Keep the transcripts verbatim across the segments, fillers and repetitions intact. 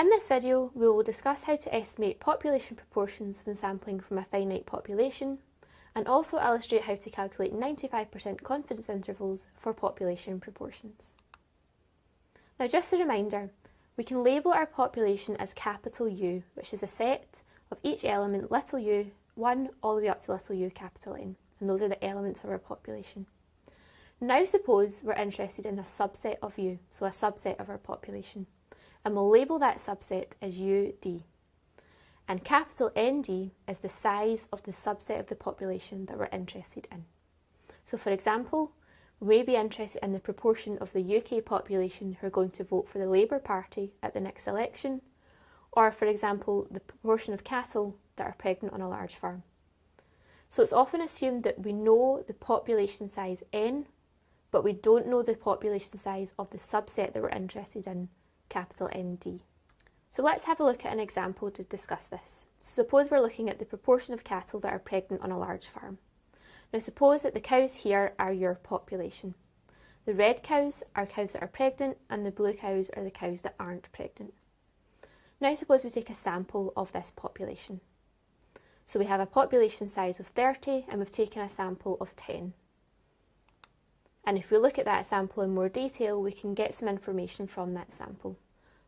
In this video, we will discuss how to estimate population proportions when sampling from a finite population, and also illustrate how to calculate ninety-five percent confidence intervals for population proportions. Now, just a reminder, we can label our population as capital U, which is a set of each element little u, one all the way up to little u capital N, and those are the elements of our population. Now suppose we're interested in a subset of U, so a subset of our population, and we'll label that subset as U D. And capital N D is the size of the subset of the population that we're interested in. So for example, we may be interested in the proportion of the U K population who are going to vote for the Labour Party at the next election, or for example, the proportion of cattle that are pregnant on a large farm. So it's often assumed that we know the population size N, but we don't know the population size of the subset that we're interested in, capital N D. So let's have a look at an example to discuss this. So suppose we're looking at the proportion of cattle that are pregnant on a large farm. Now suppose that the cows here are your population. The red cows are cows that are pregnant, and the blue cows are the cows that aren't pregnant. Now suppose we take a sample of this population. So we have a population size of thirty, and we've taken a sample of ten. And if we look at that sample in more detail, we can get some information from that sample.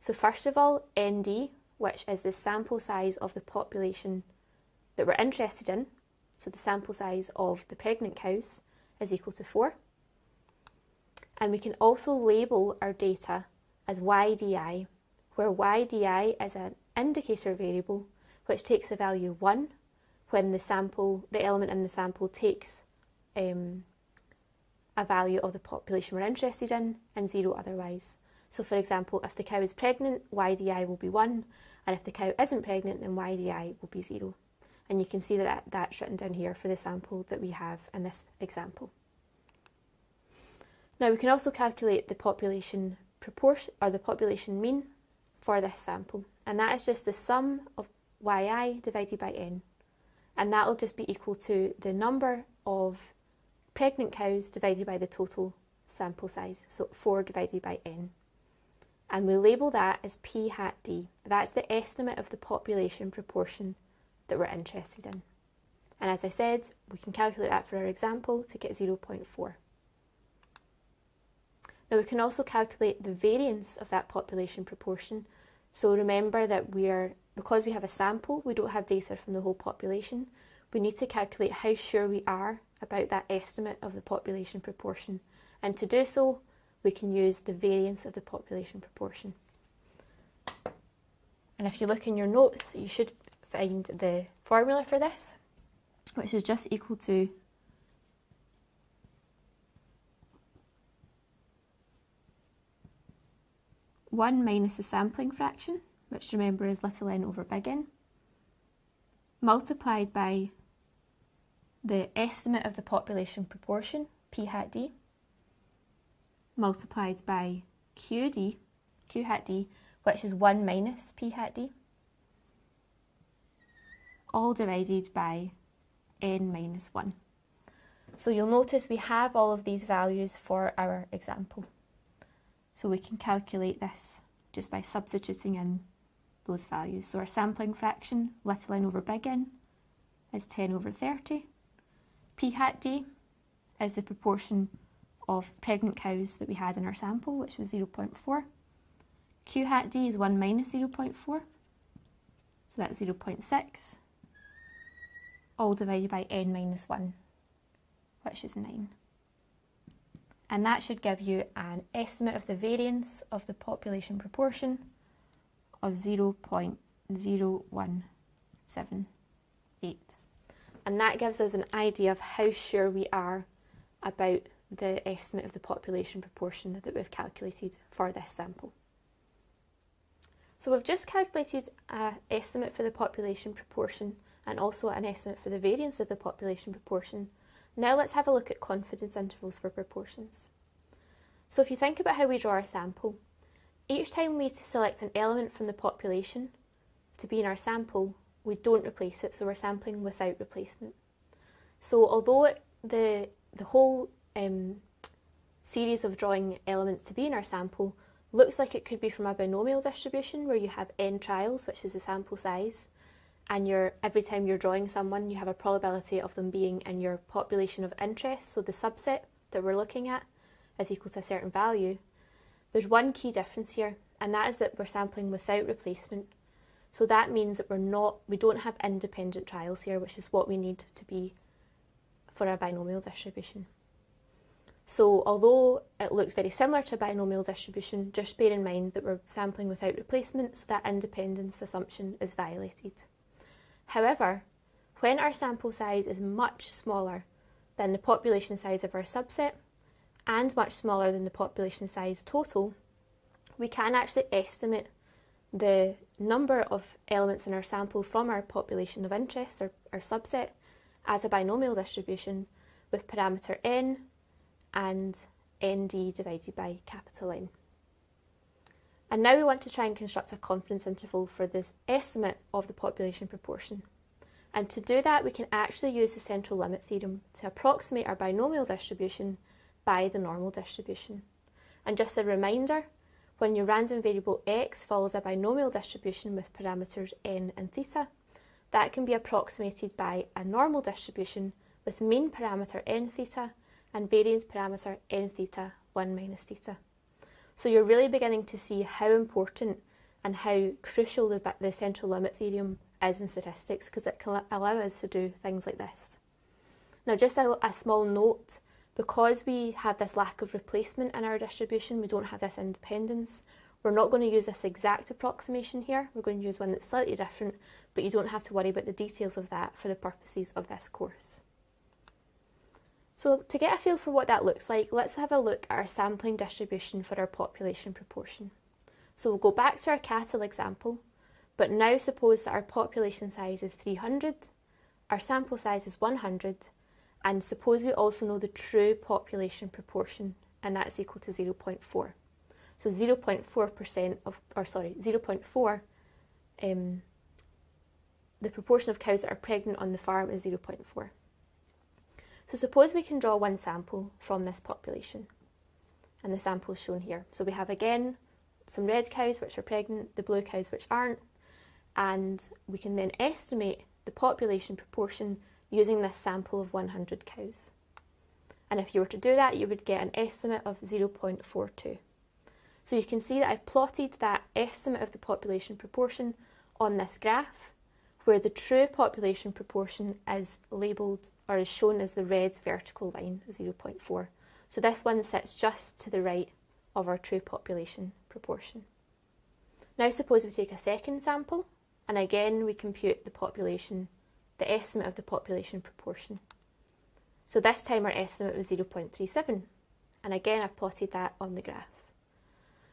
So first of all, N D, which is the sample size of the population that we're interested in, so the sample size of the pregnant cows, is equal to four. And we can also label our data as Y D I, where Y D I is an indicator variable which takes the value one when the sample, the element in the sample takes um, a value of the population we're interested in, and zero otherwise. So for example, if the cow is pregnant, Y D I will be one, and if the cow isn't pregnant, then Y D I will be zero. And you can see that that's written down here for the sample that we have in this example. Now we can also calculate the population proportion, or the population mean, for this sample, and that is just the sum of Y I divided by N, and that will just be equal to the number of pregnant cows divided by the total sample size, so four divided by N. And we label that as P hat D. That's the estimate of the population proportion that we're interested in. And as I said, we can calculate that for our example to get zero point four. Now we can also calculate the variance of that population proportion. So remember that we are, because we have a sample, we don't have data from the whole population. We need to calculate how sure we are about that estimate of the population proportion. And to do so, we can use the variance of the population proportion. And if you look in your notes, you should find the formula for this, which is just equal to one minus the sampling fraction, which remember is little n over big N, multiplied by the estimate of the population proportion, P hat D, multiplied by Q D, Q hat D, which is one minus P hat D, all divided by N minus one. So you'll notice we have all of these values for our example. So we can calculate this just by substituting in those values. So our sampling fraction, little n over big N, is ten over thirty. P hat D is the proportion of pregnant cows that we had in our sample, which was zero point four. Q hat D is one minus zero point four, so that's zero point six, all divided by N minus one, which is nine. And that should give you an estimate of the variance of the population proportion of zero point zero one seven eight. And that gives us an idea of how sure we are about the estimate of the population proportion that we've calculated for this sample. So we've just calculated an estimate for the population proportion and also an estimate for the variance of the population proportion. Now let's have a look at confidence intervals for proportions. So if you think about how we draw our sample, each time we select an element from the population to be in our sample, we don't replace it, so we're sampling without replacement. So although it, the, the whole um, series of drawing elements to be in our sample Looks like it could be from a binomial distribution where you have n trials, which is the sample size, and you're, every time you're drawing someone you have a probability of them being in your population of interest, so the subset that we're looking at is equal to a certain value. There's one key difference here, and that is that we're sampling without replacement. So that means that we're not, we don't have independent trials here, which is what we need to be for a binomial distribution. So although it looks very similar to a binomial distribution, just bear in mind that we're sampling without replacement, so that independence assumption is violated. However, when our sample size is much smaller than the population size of our subset, and much smaller than the population size total, we can actually estimate the number of elements in our sample from our population of interest, or our subset, as a binomial distribution with parameter n, and N D divided by capital N. And now we want to try and construct a confidence interval for this estimate of the population proportion. And to do that, we can actually use the central limit theorem to approximate our binomial distribution by the normal distribution. And just a reminder, when your random variable x follows a binomial distribution with parameters n and theta, that can be approximated by a normal distribution with mean parameter n theta and variance parameter n theta one minus theta. So you're really beginning to see how important and how crucial the, the central limit theorem is in statistics, because it can allow us to do things like this. Now just a, a small note, because we have this lack of replacement in our distribution, we don't have this independence, we're not going to use this exact approximation here, we're going to use one that's slightly different, but you don't have to worry about the details of that for the purposes of this course. So to get a feel for what that looks like, let's have a look at our sampling distribution for our population proportion. So we'll go back to our cattle example, but now suppose that our population size is three hundred, our sample size is one hundred, and suppose we also know the true population proportion, and that's equal to zero point four. So zero point four percent of, or sorry, zero point four, um, the proportion of cows that are pregnant on the farm is zero point four. So suppose we can draw one sample from this population, and the sample is shown here. So we have again some red cows which are pregnant, the blue cows which aren't, and we can then estimate the population proportion using this sample of one hundred cows. And if you were to do that, you would get an estimate of zero point four two. So you can see that I've plotted that estimate of the population proportion on this graph, where the true population proportion is labelled or is shown as the red vertical line, zero point four. So this one sits just to the right of our true population proportion. Now suppose we take a second sample, and again we compute the population, the estimate of the population proportion. So this time our estimate was zero point three seven, and again I've plotted that on the graph.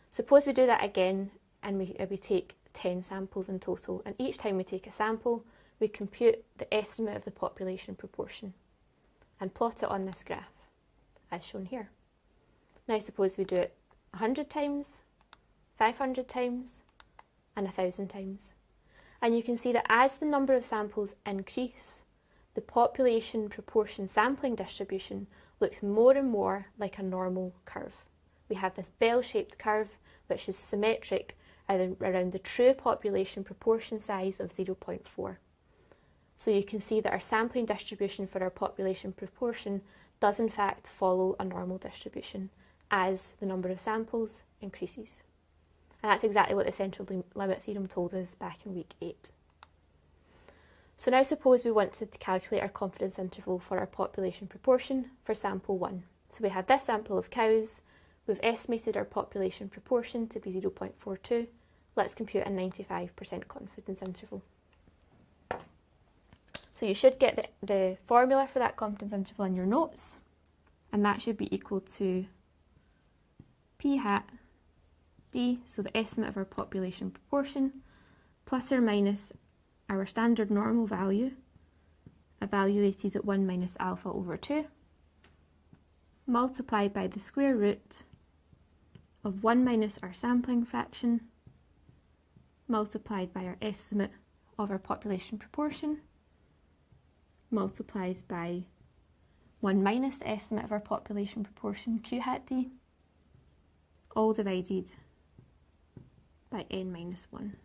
Suppose we do that again, and we, we take ten samples in total, and each time we take a sample we compute the estimate of the population proportion and plot it on this graph as shown here. Now suppose we do it one hundred times, five hundred times and one thousand times, and you can see that as the number of samples increase, the population proportion sampling distribution looks more and more like a normal curve. We have this bell-shaped curve which is symmetric around the true population proportion size of zero point four. So you can see that our sampling distribution for our population proportion does in fact follow a normal distribution as the number of samples increases. And that's exactly what the central limit theorem told us back in week eight. So now suppose we want to calculate our confidence interval for our population proportion for sample one. So we have this sample of cows, we've estimated our population proportion to be zero point four two. Let's compute a ninety-five percent confidence interval. So you should get the, the formula for that confidence interval in your notes, and that should be equal to p hat d, so the estimate of our population proportion, plus or minus our standard normal value, evaluated at one minus alpha over two, multiplied by the square root of one minus our sampling fraction, multiplied by our estimate of our population proportion, multiplied by one minus the estimate of our population proportion, q hat d, all divided by n minus one.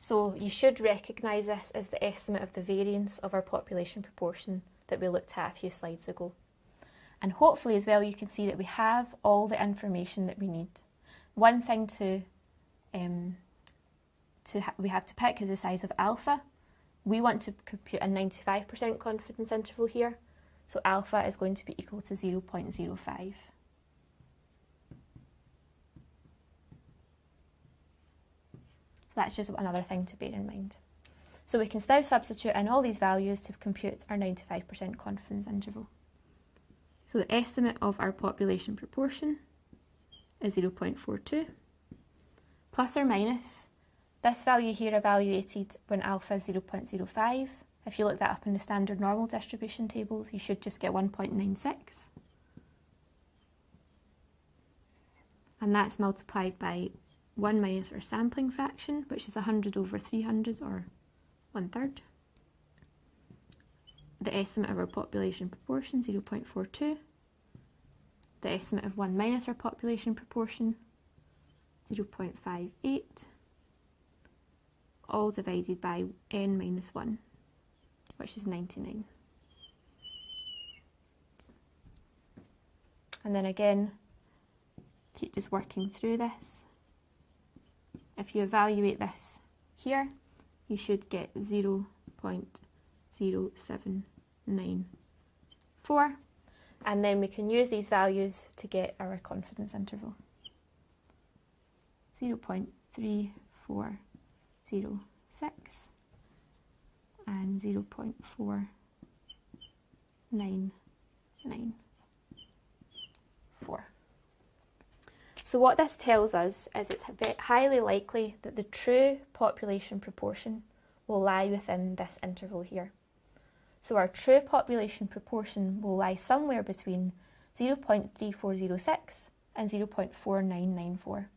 So you should recognise this as the estimate of the variance of our population proportion that we looked at a few slides ago. And hopefully as well you can see that we have all the information that we need. One thing to, um, to ha we have to pick is the size of alpha. We want to compute a ninety-five percent confidence interval here, so alpha is going to be equal to zero point zero five. That's just another thing to bear in mind. So we can now substitute in all these values to compute our ninety-five percent confidence interval. So the estimate of our population proportion is zero point four two, plus or minus this value here evaluated when alpha is zero point zero five. If you look that up in the standard normal distribution tables, you should just get one point nine six. And that's multiplied by one minus our sampling fraction, which is one hundred over three hundred, or one third. The estimate of our population proportion, zero point four two. The estimate of one minus our population proportion, zero point five eight. All divided by n minus one, which is ninety-nine. And then again, keep just working through this. If you evaluate this here, you should get zero point zero seven nine four, and then we can use these values to get our confidence interval, zero point three four zero six and zero point four nine nine four. So what this tells us is it's highly likely that the true population proportion will lie within this interval here. So our true population proportion will lie somewhere between zero point three four zero six and zero point four nine nine four.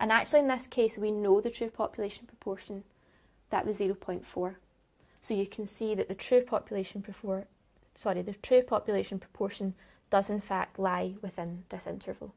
And actually in this case we know the true population proportion, that was zero point four. So you can see that the true population before, sorry, the true population proportion does in fact lie within this interval.